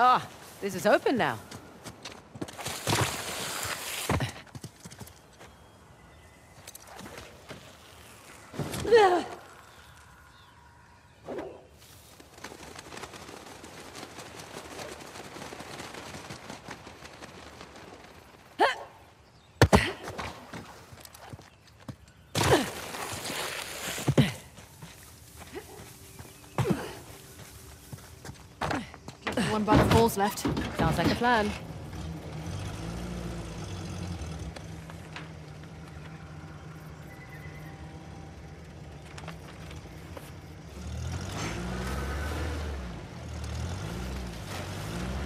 Ah, this is open now. One by the falls left. Sounds like a plan.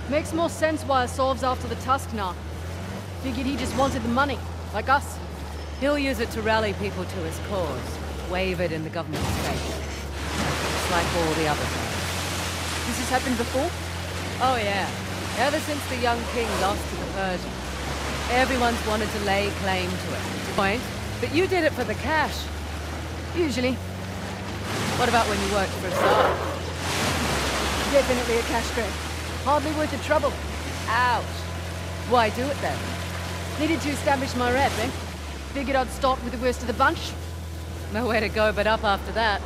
Makes more sense why Asav's after the tusk now. Figured he just wanted the money, like us. He'll use it to rally people to his cause, wavered in the government's favor. Just like all the other things. This has happened before? Oh yeah, ever since the young king lost to the Persians. Everyone's wanted to lay claim to it. Point, but you did it for the cash. Usually. What about when you worked for Asav? Definitely a cash grab. Hardly worth the trouble. Ouch. Why do it then? Needed to establish my rep, eh? Figured I'd start with the worst of the bunch. Nowhere to go but up after that.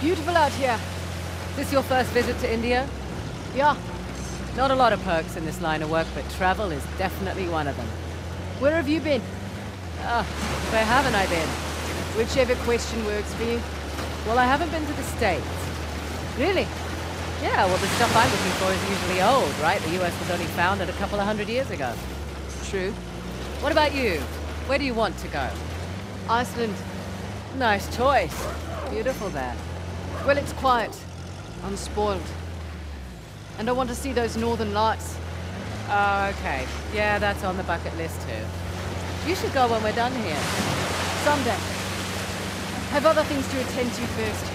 Beautiful out here. Is this your first visit to India? Yeah. Not a lot of perks in this line of work, but travel is definitely one of them. Where have you been? Where haven't I been? Whichever question works for you. Well, I haven't been to the States. Really? Yeah, well, the stuff I'm looking for is usually old, right? The US was only founded a couple of hundred years ago. True. What about you? Where do you want to go? Iceland. Nice choice. Beautiful there. Well, it's quiet, unspoiled, and I want to see those northern lights. Oh, okay. Yeah, that's on the bucket list too. You should go when we're done here. Someday. Have other things to attend to first.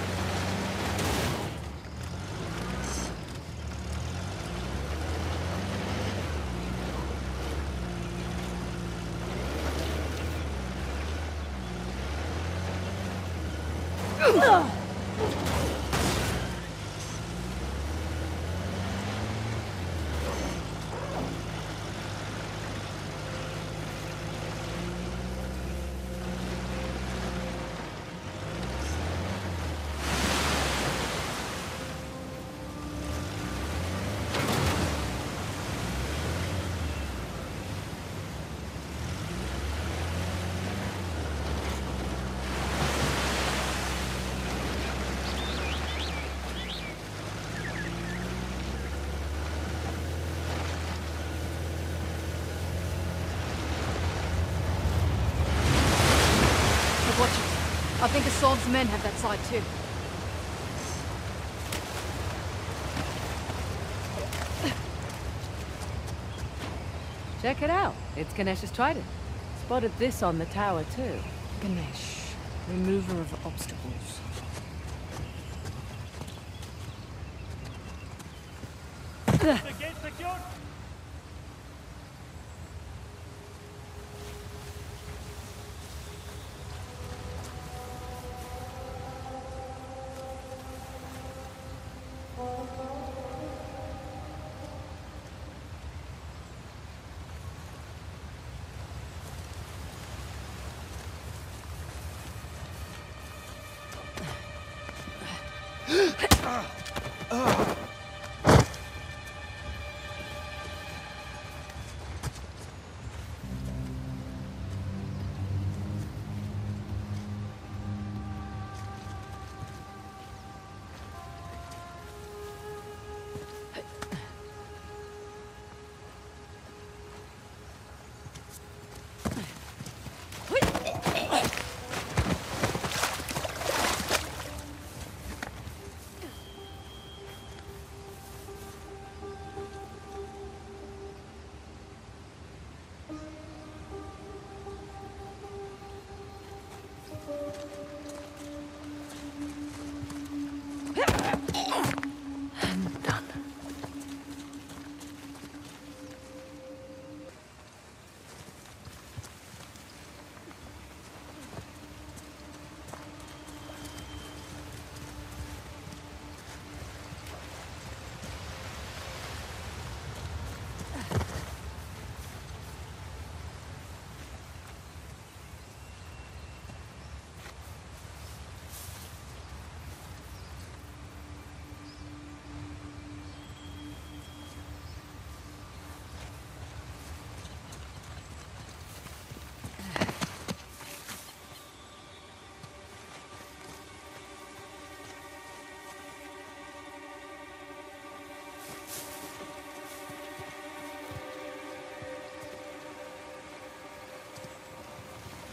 I think Asav's men have that side too. Check it out. It's Ganesh's trident. Spotted this on the tower too. Ganesh, remover of obstacles. The gate secured!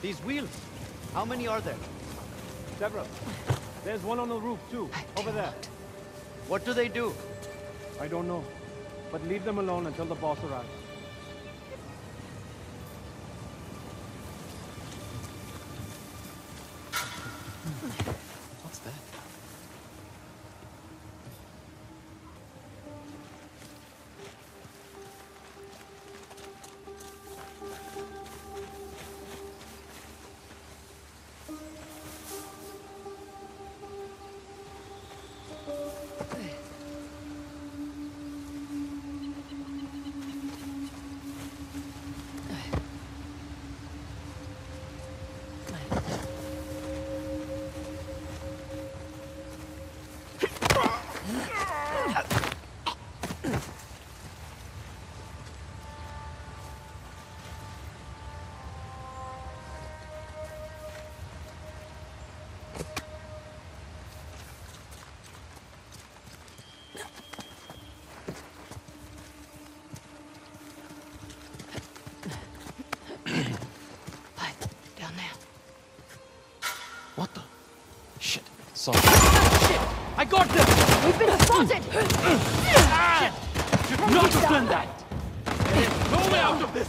These wheels, how many are there? Several. There's one on the roof too, over there. What do they do? I don't know, but leave them alone until the boss arrives. What's that? Shit! I got them! We've been spotted! Shit! Should not have done that! There is no way out of this!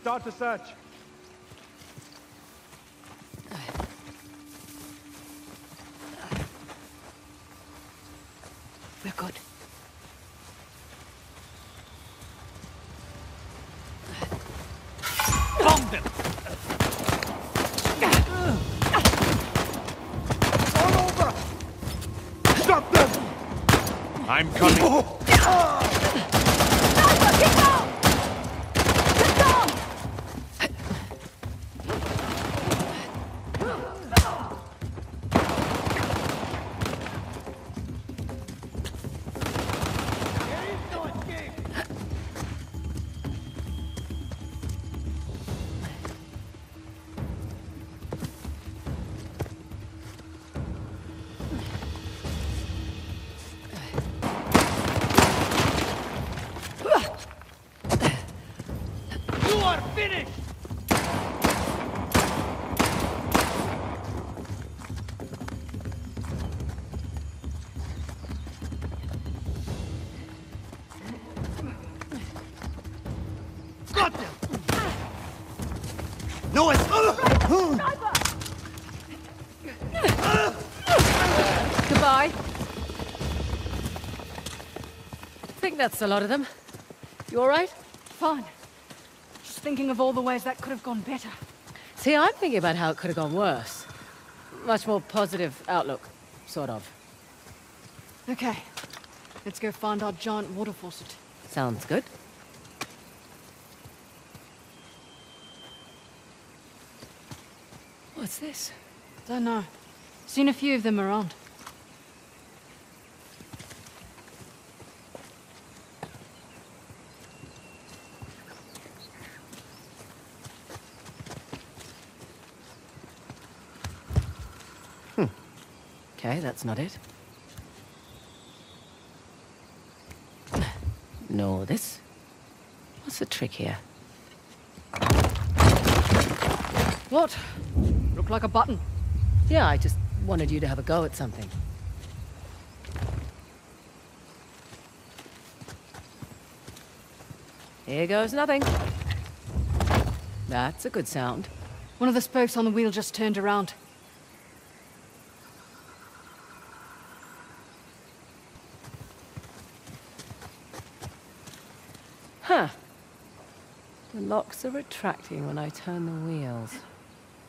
Start the search. We're good. Bomb them! All over! Stop them! I'm coming. That's a lot of them. You all right? Fine. Just thinking of all the ways that could have gone better. See, I'm thinking about how it could have gone worse. Much more positive outlook, sort of. Okay. Let's go find our giant water faucet. Sounds good. What's this? Don't know. Seen a few of them around. Okay, that's not it. No, this. What's the trick here? What? Looked like a button. Yeah, I just wanted you to have a go at something. Here goes nothing. That's a good sound. One of the spokes on the wheel just turned around. Huh. The locks are retracting when I turn the wheels.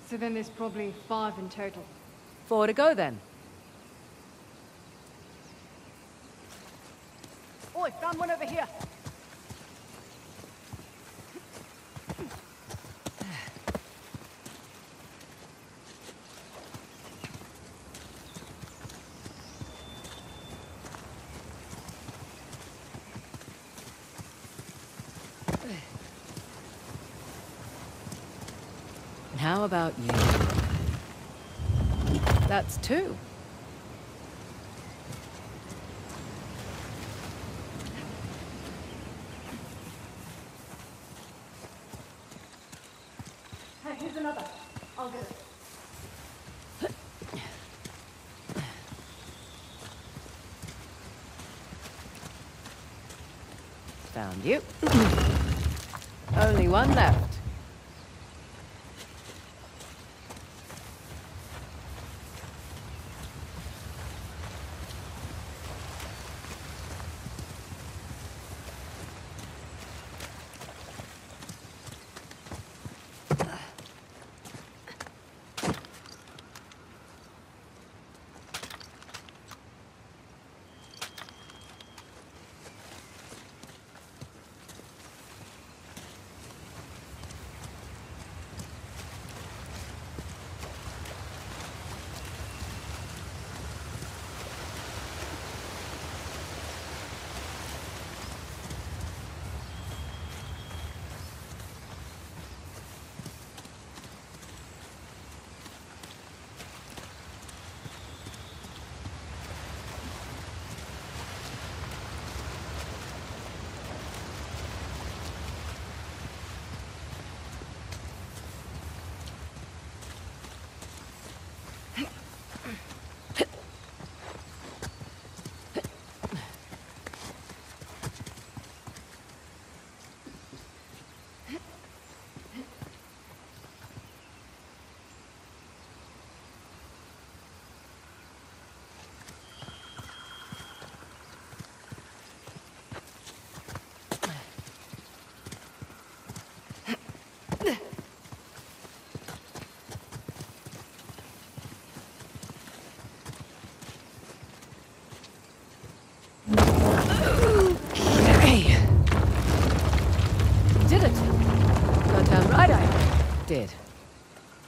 So then there's probably 5 in total. 4 to go then. Oi, found one over here. How about you? That's 2. Hey, here's another. I'll get it. Found you. Only one left.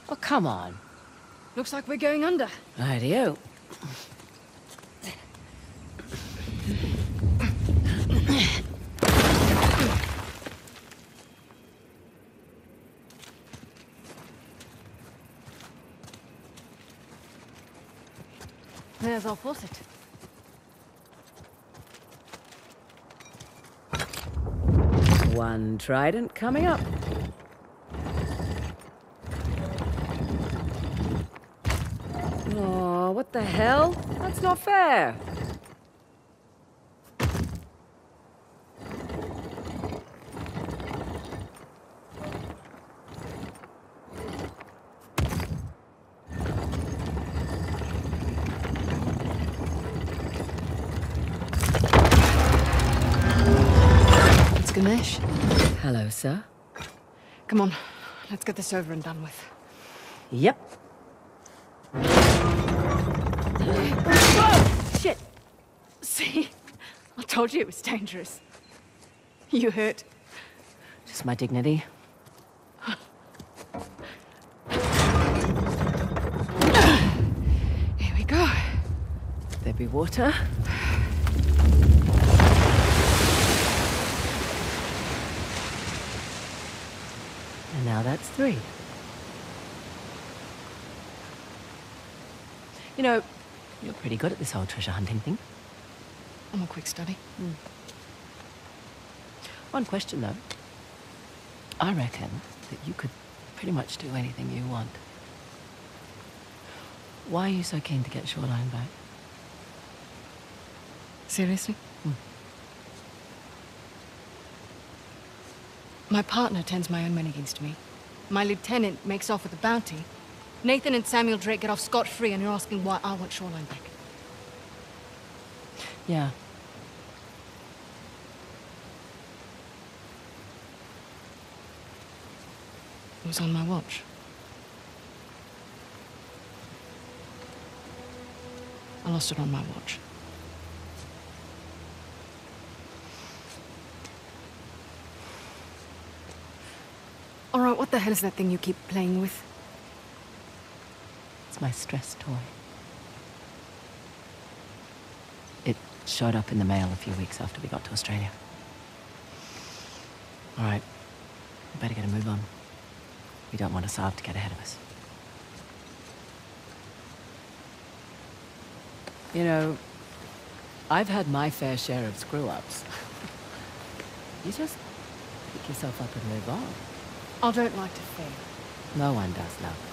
Oh, come on. Looks like we're going under. Rightio. There's our faucet. One trident coming up. Oh, what the hell? That's not fair. It's Ganesh. Hello, sir. Come on, let's get this over and done with. Yep. Shit! See? I told you it was dangerous. You hurt. Just my dignity. Here we go. There be water. And now that's 3. You know, You're pretty good at this whole treasure hunting thing. I'm a quick study. Mm. One question, though. I reckon that you could pretty much do anything you want. Why are you so keen to get Shoreline back? Seriously? Mm. My partner tends my own men against me. My lieutenant makes off with a bounty. Nathan and Samuel Drake get off scot-free, and you're asking why I want Shoreline back. Yeah. It was on my watch. I lost it on my watch. All right, what the hell is that thing you keep playing with? It's my stress toy. It showed up in the mail a few weeks after we got to Australia. All right, we better get a move on. We don't want Asav to get ahead of us. You know, I've had my fair share of screw-ups. You just pick yourself up and move on. I don't like to fail. No one does, love.